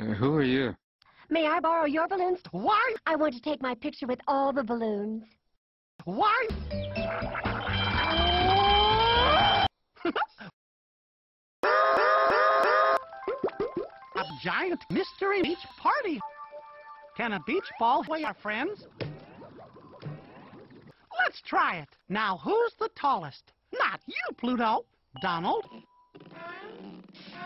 Who are you? May I borrow your balloons? Why? I want to take my picture with all the balloons. Why? A giant mystery beach party. Can a beach ball play our friends? Let's try it. Now, who's the tallest? Not you, Pluto. Donald.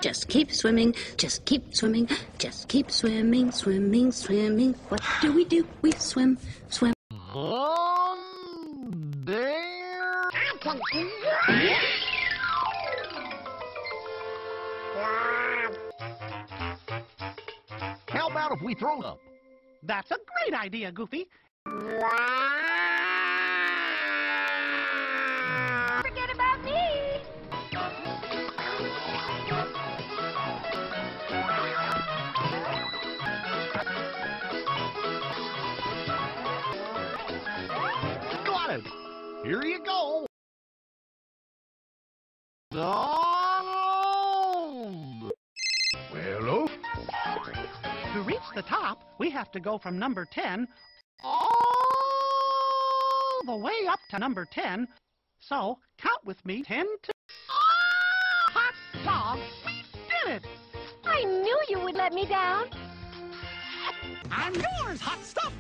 Just keep swimming, just keep swimming, just keep swimming, swimming, swimming. What do? We swim, swim. There. How about if we throw up? That's a great idea, Goofy. Here you go. Donald! Well, to reach the top, we have to go from number 10 all the way up to number 10. So, count with me 10 to... Oh! Hot dog! We did it! I knew you would let me down. I'm yours, hot stuff!